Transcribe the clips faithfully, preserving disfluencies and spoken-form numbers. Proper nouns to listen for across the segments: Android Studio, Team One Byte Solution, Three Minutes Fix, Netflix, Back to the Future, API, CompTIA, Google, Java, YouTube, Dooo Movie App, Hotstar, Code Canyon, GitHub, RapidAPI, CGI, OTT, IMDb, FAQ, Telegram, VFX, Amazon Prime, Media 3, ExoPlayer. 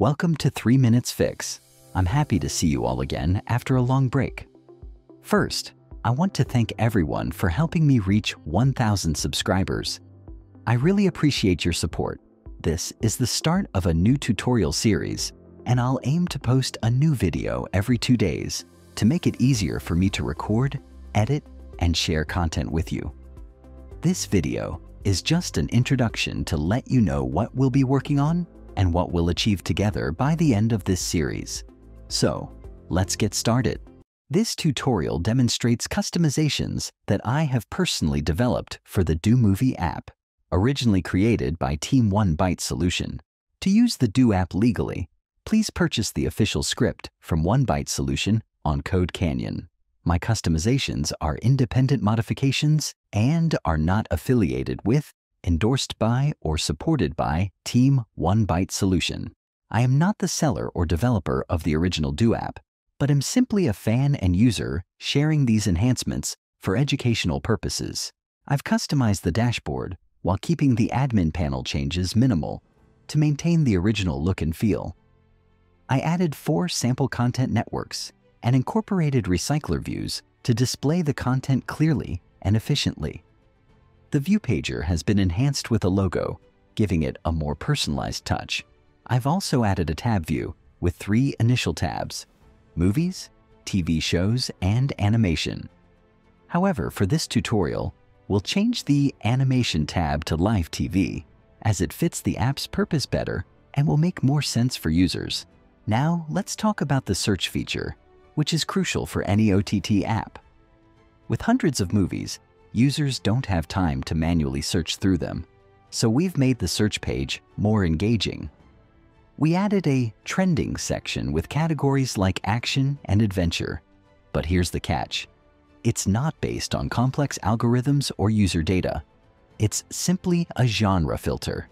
Welcome to Three Minutes Fix. I'm happy to see you all again after a long break. First, I want to thank everyone for helping me reach one thousand subscribers. I really appreciate your support. This is the start of a new tutorial series, and I'll aim to post a new video every two days to make it easier for me to record, edit, and share content with you. This video is just an introduction to let you know what we'll be working on and what we'll achieve together by the end of this series. So, let's get started. This tutorial demonstrates customizations that I have personally developed for the Dooo Movie app, originally created by Team One Byte Solution. To use the Dooo app legally, please purchase the official script from One Byte Solution on Code Canyon. My customizations are independent modifications and are not affiliated with, endorsed by, or supported by Team One Byte Solution. I am not the seller or developer of the original Dooo app, but am simply a fan and user sharing these enhancements for educational purposes. I've customized the dashboard while keeping the admin panel changes minimal to maintain the original look and feel. I added four sample content networks and incorporated recycler views to display the content clearly and efficiently. The view pager has been enhanced with a logo, giving it a more personalized touch. I've also added a tab view with three initial tabs: movies, T V shows, and animation. However, for this tutorial, we'll change the animation tab to live T V, as it fits the app's purpose better and will make more sense for users. Now, let's talk about the search feature, which is crucial for any O T T app. With hundreds of movies, users don't have time to manually search through them, so we've made the search page more engaging. We added a trending section with categories like action and adventure, but here's the catch. It's not based on complex algorithms or user data. It's simply a genre filter.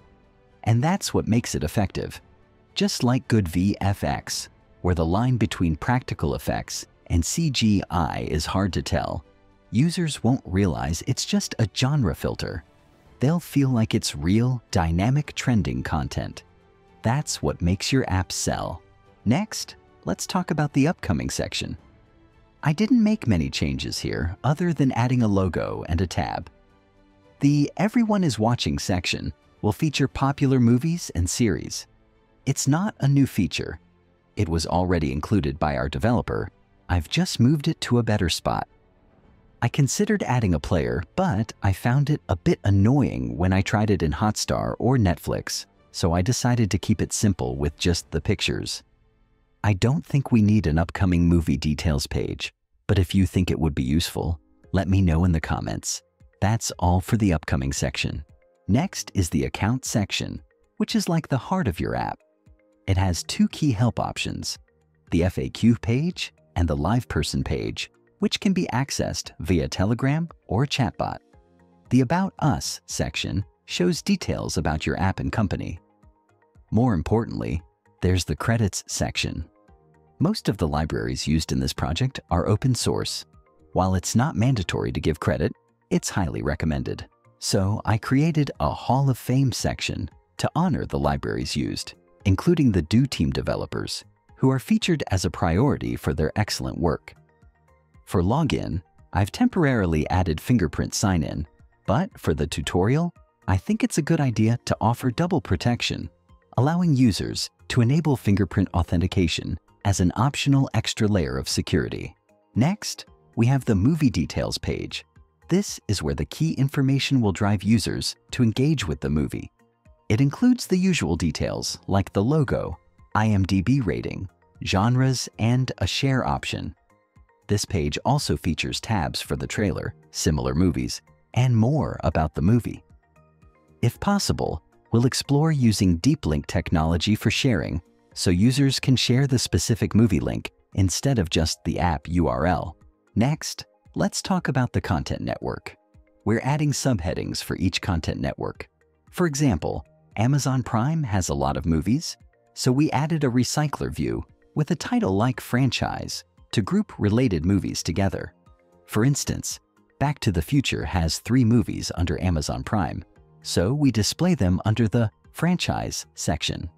And that's what makes it effective. Just like good V F X, where the line between practical effects and C G I is hard to tell, users won't realize it's just a genre filter. They'll feel like it's real, dynamic trending content. That's what makes your app sell. Next, let's talk about the upcoming section. I didn't make many changes here other than adding a logo and a tab. The Everyone is Watching section will feature popular movies and series. It's not a new feature. It was already included by our developer. I've just moved it to a better spot. I considered adding a player, but I found it a bit annoying when I tried it in Hotstar or Netflix. So I decided to keep it simple with just the pictures. I don't think we need an upcoming movie details page, but if you think it would be useful, let me know in the comments. That's all for the upcoming section. Next is the account section, which is like the heart of your app. It has two key help options, the F A Q page and the live person page, which can be accessed via Telegram or chatbot. The About Us section shows details about your app and company. More importantly, there's the credits section. Most of the libraries used in this project are open source. While it's not mandatory to give credit, it's highly recommended. So I created a Hall of Fame section to honor the libraries used, including the Dooo team developers, who are featured as a priority for their excellent work. For login, I've temporarily added fingerprint sign-in, but for the tutorial, I think it's a good idea to offer double protection, allowing users to enable fingerprint authentication as an optional extra layer of security. Next, we have the Movie Details page. This is where the key information will drive users to engage with the movie. It includes the usual details like the logo, I M D B rating, genres, and a share option. This page also features tabs for the trailer, similar movies, and more about the movie. If possible, we'll explore using deep link technology for sharing, so users can share the specific movie link instead of just the app U R L. Next, let's talk about the content network. We're adding subheadings for each content network. For example, Amazon Prime has a lot of movies, so we added a recycler view with a title like franchise to group related movies together. For instance, Back to the Future has three movies under Amazon Prime, so we display them under the Franchise section.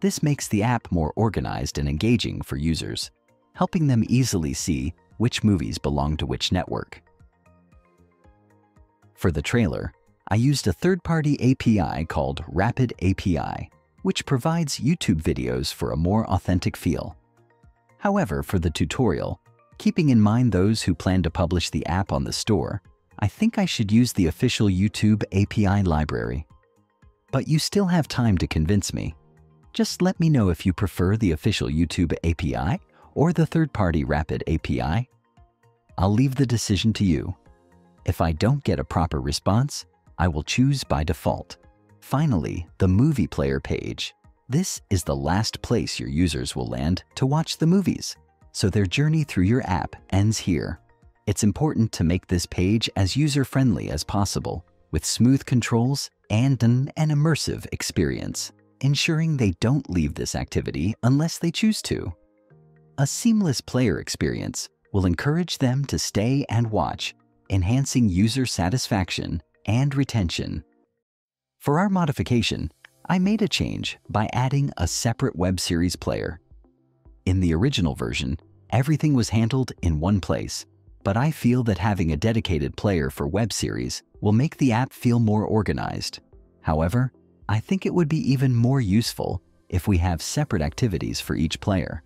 This makes the app more organized and engaging for users, helping them easily see which movies belong to which network. For the trailer, I used a third-party A P I called RapidAPI, which provides YouTube videos for a more authentic feel. However, for the tutorial, keeping in mind those who plan to publish the app on the store, I think I should use the official YouTube A P I library. But you still have time to convince me. Just let me know if you prefer the official YouTube A P I or the third-party RapidAPI. I'll leave the decision to you. If I don't get a proper response, I will choose by default. Finally, the movie player page. This is the last place your users will land to watch the movies, so their journey through your app ends here. It's important to make this page as user-friendly as possible, with smooth controls and an, an immersive experience, ensuring they don't leave this activity unless they choose to. A seamless player experience will encourage them to stay and watch, enhancing user satisfaction and retention. For our modification, I made a change by adding a separate web series player. In the original version, everything was handled in one place, but I feel that having a dedicated player for web series will make the app feel more organized. However, I think it would be even more useful if we have separate activities for each player.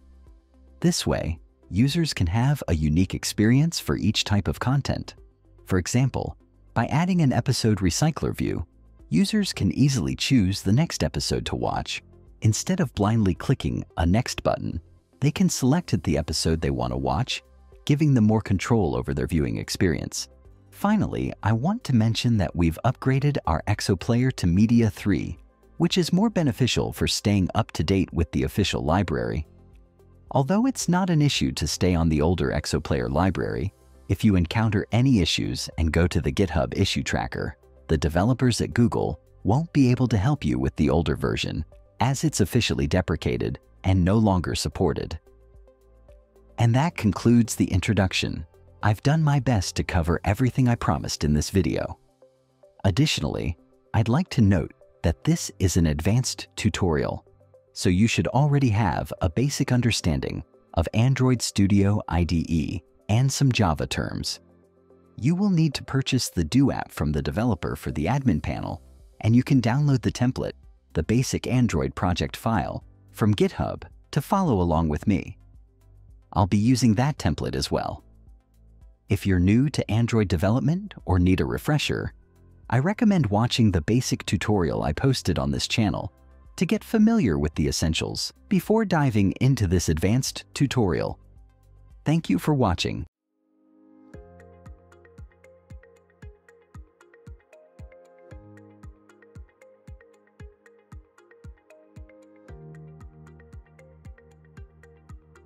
This way, users can have a unique experience for each type of content. For example, by adding an episode recycler view, users can easily choose the next episode to watch. Instead of blindly clicking a next button, they can select the episode they want to watch, giving them more control over their viewing experience. Finally, I want to mention that we've upgraded our ExoPlayer to Media three, which is more beneficial for staying up to date with the official library. Although it's not an issue to stay on the older ExoPlayer library, if you encounter any issues and go to the GitHub issue tracker, the developers at Google won't be able to help you with the older version, as it's officially deprecated and no longer supported. And that concludes the introduction. I've done my best to cover everything I promised in this video. Additionally, I'd like to note that this is an advanced tutorial, so you should already have a basic understanding of Android Studio I D E and some Java terms. You will need to purchase the Dooo app from the developer for the admin panel, and you can download the template, the basic Android project file, from GitHub to follow along with me. I'll be using that template as well. If you're new to Android development or need a refresher, I recommend watching the basic tutorial I posted on this channel to get familiar with the essentials before diving into this advanced tutorial. Thank you for watching.